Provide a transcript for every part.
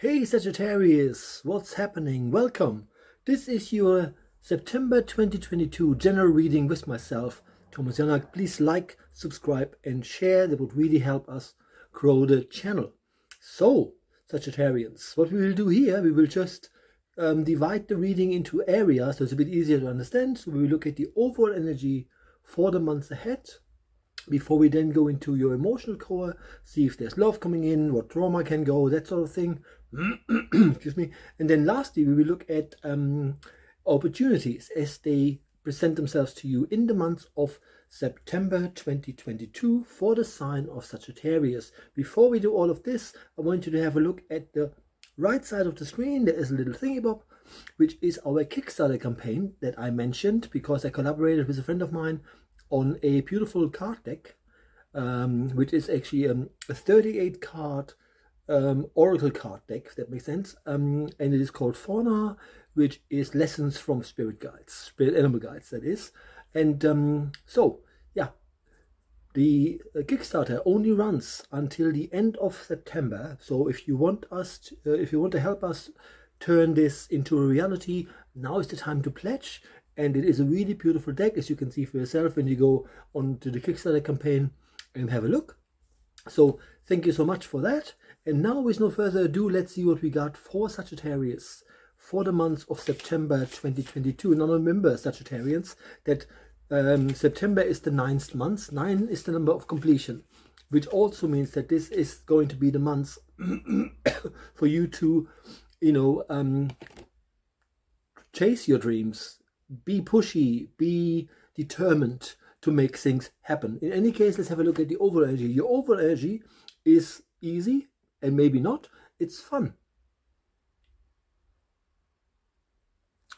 Hey Sagittarius, what's happening? Welcome. This is your September 2022 general reading with myself, Thomas Janak. Please like, subscribe and share. That would really help us grow the channel. So, Sagittarians, what we will do here, we will just divide the reading into areas so it's a bit easier to understand. So we will look at the overall energy for the months ahead. Before we then go into your emotional core, see if there's love coming in, what trauma can go, that sort of thing. Excuse me. And then lastly, we will look at opportunities as they present themselves to you in the month of September 2022 for the sign of Sagittarius. Before we do all of this, I want you to have a look at the right side of the screen. There is a little thingy-bob, which is our Kickstarter campaign that I mentioned because I collaborated with a friend of mine on a beautiful card deck, which is actually a 38 card oracle card deck, if that makes sense, and it is called Fauna, which is lessons from spirit animal guides, that is. And so yeah, the Kickstarter only runs until the end of September, so if you want us to, if you want to help us turn this into a reality, now is the time to pledge. And it is a really beautiful deck, as you can see for yourself when you go on to the Kickstarter campaign and have a look. So thank you so much for that. And now, with no further ado, let's see what we got for Sagittarius for the month of September 2022. Now remember, Sagittarians, that September is the 9th month. 9 is the number of completion, which also means that this is going to be the month for you to, you know, chase your dreams. Be pushy, be determined to make things happen. In any case, let's have a look at the overall energy. Your overall energy is easy, and maybe not. It's fun,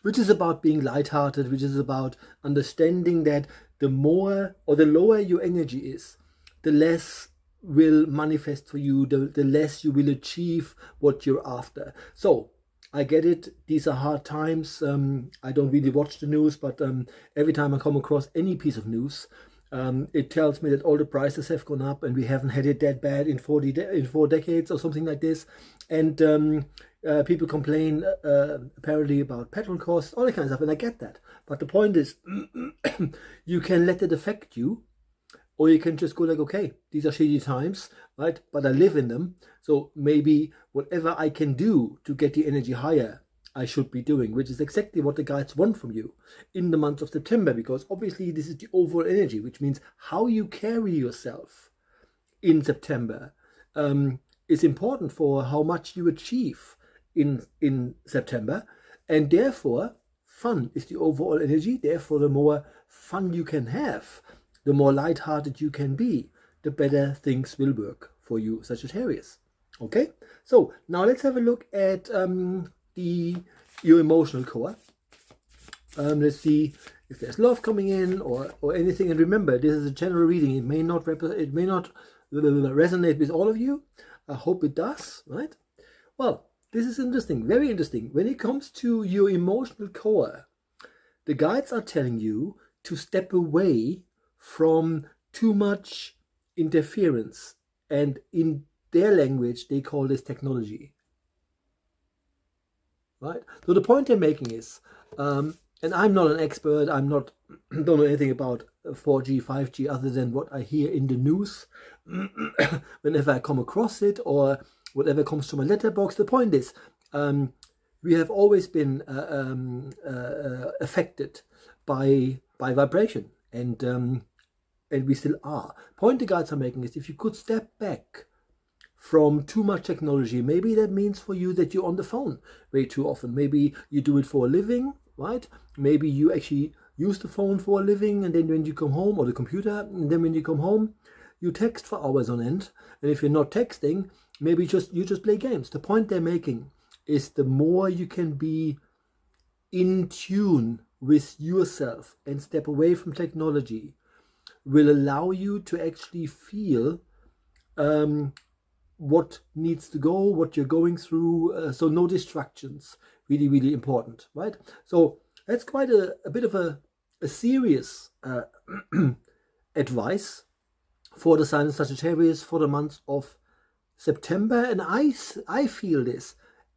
which is about being lighthearted, which is about understanding that the more or the lower your energy is, the less will manifest for you, the less you will achieve what you're after. So I get it, these are hard times. I don't really watch the news, but every time I come across any piece of news, it tells me that all the prices have gone up and we haven't had it that bad in 4 decades or something like this. And people complain apparently about petrol costs, all that kind of stuff, and I get that. But the point is, you can let it affect you, or you can just go like, okay, these are shitty times, right? But I live in them. So maybe whatever I can do to get the energy higher, I should be doing, which is exactly what the guides want from you in the month of September, because obviously this is the overall energy, which means how you carry yourself in September is important for how much you achieve in September. And therefore, fun is the overall energy. Therefore, the more fun you can have, the more lighthearted you can be, the better things will work for you, Sagittarius. Okay, so now let's have a look at your emotional core. Let's see if there's love coming in or anything. And remember, this is a general reading. It may not resonate with all of you. I hope it does, right? Well, this is interesting, very interesting. When it comes to your emotional core, the guides are telling you to step away from too much interference, and in their language they call this technology, right? So the point they're making is, and I'm not an expert, don't know anything about 4G, 5G other than what I hear in the news whenever I come across it or whatever comes to my letterbox. The point is, we have always been affected by vibration, and we still are. Point the guides are making is, if you could step back from too much technology, maybe that means for you that you're on the phone way too often. Maybe you do it for a living, right? Maybe you actually use the phone for a living, and then when you come home, or the computer, and then when you come home, you text for hours on end. And if you're not texting, maybe you just play games. The point they're making is, the more you can be in tune with yourself and step away from technology, will allow you to actually feel what needs to go, what you're going through. So no distractions, really, really important, right? So that's quite a bit of a serious advice for the sign of Sagittarius for the month of September. And I feel this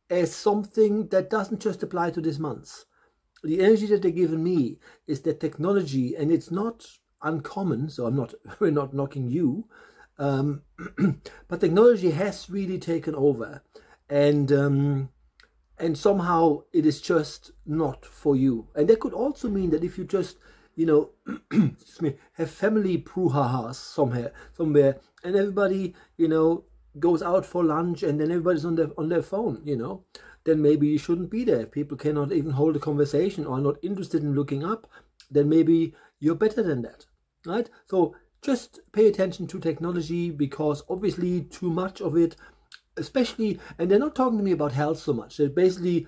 as something that doesn't just apply to this month. The energy that they're giving me is that technology, and it's not uncommon, so we're not knocking you, but technology has really taken over, and somehow it is just not for you. And that could also mean that if you just, you know, excuse me, have family brouhahas somewhere, and everybody, you know, goes out for lunch and then everybody's on their phone, you know, then maybe you shouldn't be there. If people cannot even hold a conversation or are not interested in looking up, then maybe you're better than that, right? So just pay attention to technology, because obviously too much of it, especially, and they're not talking to me about health so much. They're basically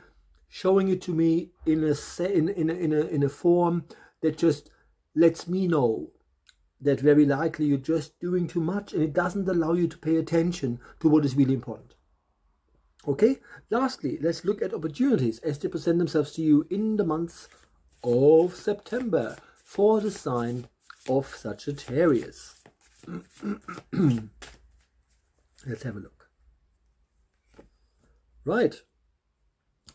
showing it to me in a form that just lets me know that very likely you're just doing too much, and it doesn't allow you to pay attention to what is really important. Okay, lastly, let's look at opportunities as they present themselves to you in the month of September for the sign of Sagittarius. Let's have a look. Right.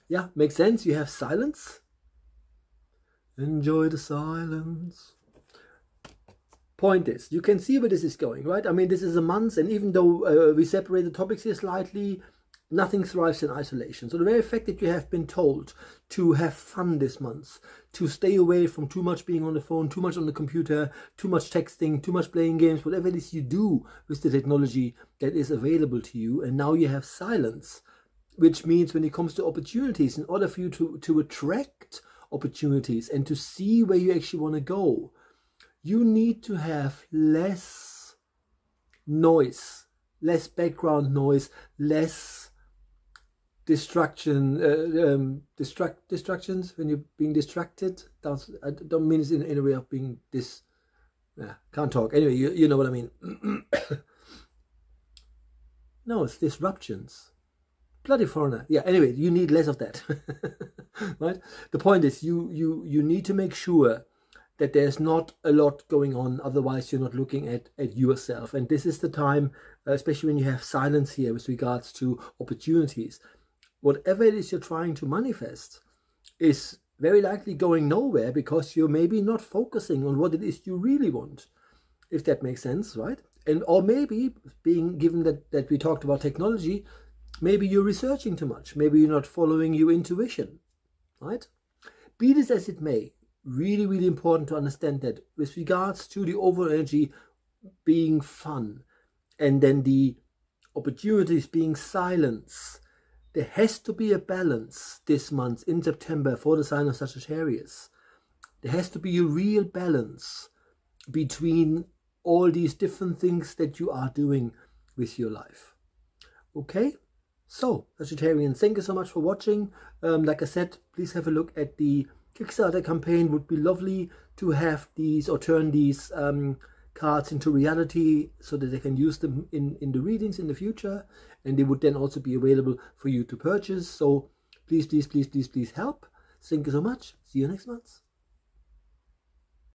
Yeah, makes sense. You have silence. Enjoy the silence. Point is, you can see where this is going, right? I mean, this is a month, and even though we separate the topics here slightly, nothing thrives in isolation. So the very fact that you have been told to have fun this month, to stay away from too much being on the phone, too much on the computer, too much texting, too much playing games, whatever it is you do with the technology that is available to you, and now you have silence, which means when it comes to opportunities, in order for you to attract opportunities and to see where you actually want to go, you need to have less noise, less background noise, less distraction, distractions. When you're being distracted, I don't mean it's in a way of being this. Can't talk. Anyway, you know what I mean. No, it's disruptions. Bloody foreigner. Yeah. Anyway, you need less of that, right? The point is, you need to make sure that there's not a lot going on, otherwise you're not looking at yourself. And this is the time, especially when you have silence here with regards to opportunities. Whatever it is you're trying to manifest is very likely going nowhere, because you're maybe not focusing on what it is you really want, if that makes sense, right? And or maybe, being given that we talked about technology, maybe you're researching too much, maybe you're not following your intuition, right? Be this as it may, really, really important to understand that with regards to the overall energy being fun, and then the opportunities being silence, there has to be a balance this month in September for the sign of Sagittarius. There has to be a real balance between all these different things that you are doing with your life. Okay? So, Sagittarians, thank you so much for watching. Like I said, please have a look at the Kickstarter campaign. Would be lovely to have these, or turn these cards into reality, so that they can use them in the readings in the future, and they would then also be available for you to purchase. So please, please, please, please, please help. Thank you so much. See you next month.